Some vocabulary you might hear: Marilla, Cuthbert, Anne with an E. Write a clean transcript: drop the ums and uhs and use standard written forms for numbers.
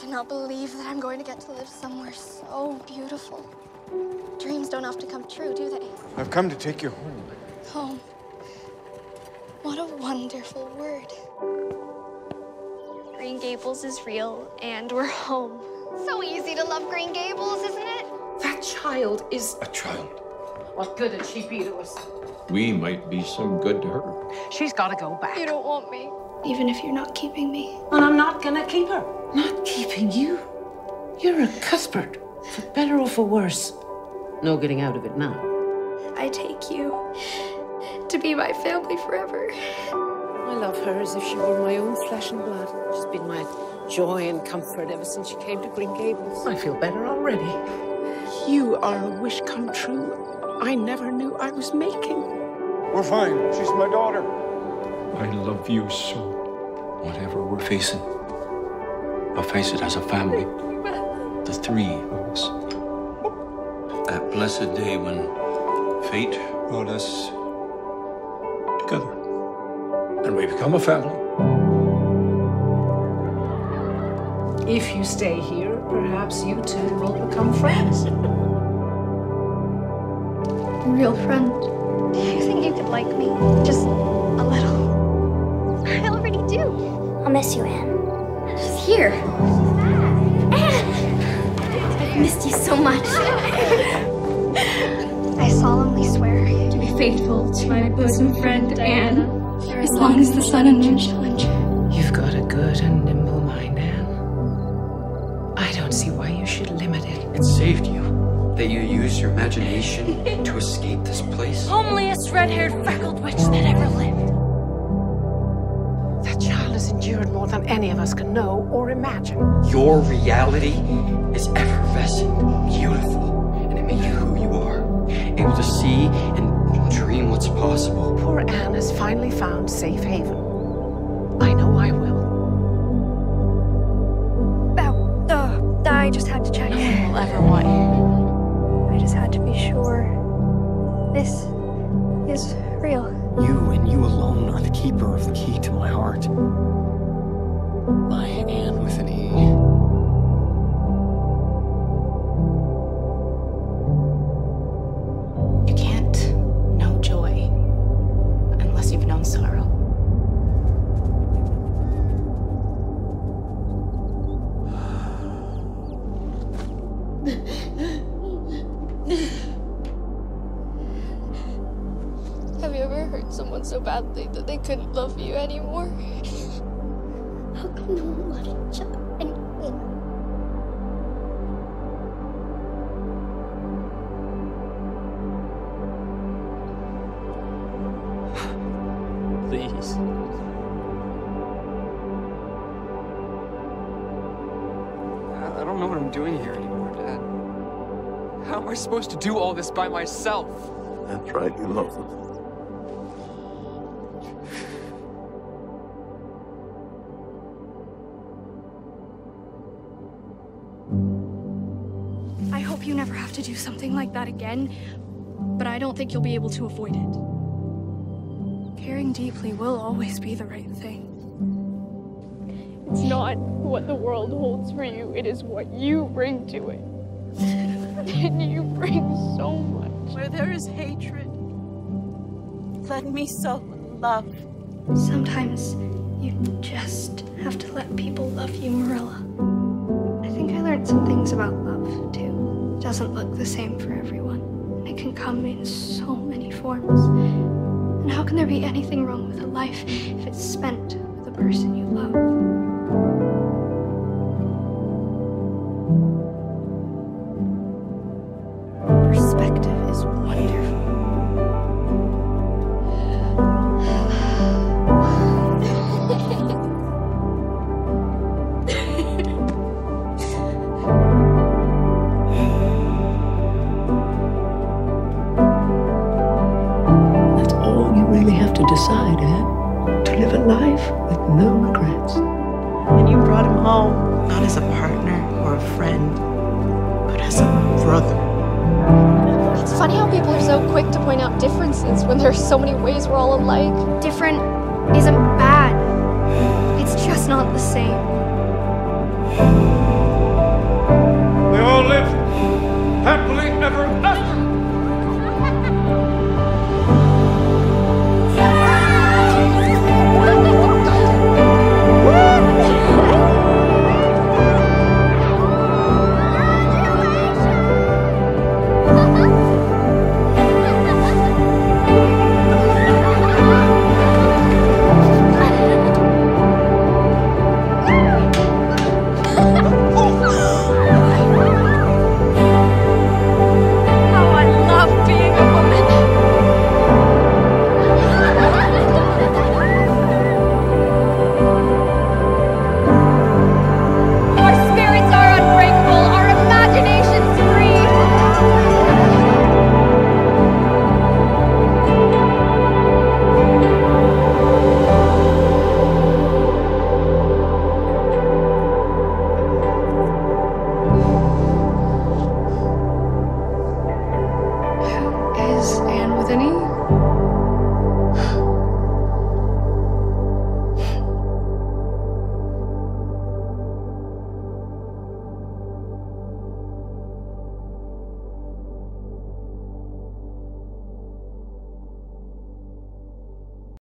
cannot believe that I'm going to get to live somewhere so beautiful. Dreams don't often come true, do they? I've come to take you home. Home. What a wonderful word. Green Gables is real, and we're home. So easy to love Green Gables, isn't it? That child is... a child. What good did she be to us? We might be some good to her. She's got to go back. You don't want me. Even if you're not keeping me. And I'm not going to keep her. Not keeping you? You're a Cuthbert, for better or for worse. No getting out of it now. I take you to be my family forever. I love her as if she were my own flesh and blood. She's been my joy and comfort ever since she came to Green Gables. I feel better already. You are a wish come true I never knew I was making. We're fine. She's my daughter. I love you so. Whatever we're facing, I'll face it as a family. The three of us. That blessed day when fate brought us together. And we become a family. If you stay here, perhaps you two will become friends. Real friend. Do you think you could like me? Just a little. I already do. I'll miss you, Anne. She's here. She's back. Anne! I've missed you so much. I solemnly swear to be faithful to my bosom friend, Anne, as long as the sun and moon shall endure. You've got a good and nimble mind, Anne. I don't see why you should limit it. It saved you. That you use your imagination to escape this place. Homeliest red-haired freckled witch that ever lived. That child has endured more than any of us can know or imagine. Your reality is effervescent, beautiful, and it made you who you are, able to see and dream what's possible. Poor Anne has finally found safe haven. I know I will. I just had to check. No one will ever want you. Had to be sure this is real. You and you alone are the keeper of the key to my heart. My Anne with an E. You can't know joy unless you've known sorrow. Have you ever hurt someone so badly that they couldn't love you anymore? How come no one loved each other anymore? Please. I don't know what I'm doing here anymore, Dad. How am I supposed to do all this by myself? That's right, you love them. I hope you never have to do something like that again, but I don't think you'll be able to avoid it. Caring deeply will always be the right thing. It's not what the world holds for you, it is what you bring to it. And you bring so much. Where there is hatred, let me sow love. Sometimes you just have to let people love you, Marilla. I think I learned some things about love, too. It doesn't look the same for everyone. And it can come in so many forms. And how can there be anything wrong with a life if it's spent with the person you love? Perspective is wonderful. That's all you really have to decide, Anne. To live a life with no regrets. And you brought him home, not as a partner or a friend, but as a brother. It's funny how people are so quick to point out differences when there are so many ways we're all alike. Different isn't bad. It's just not the same. I've never...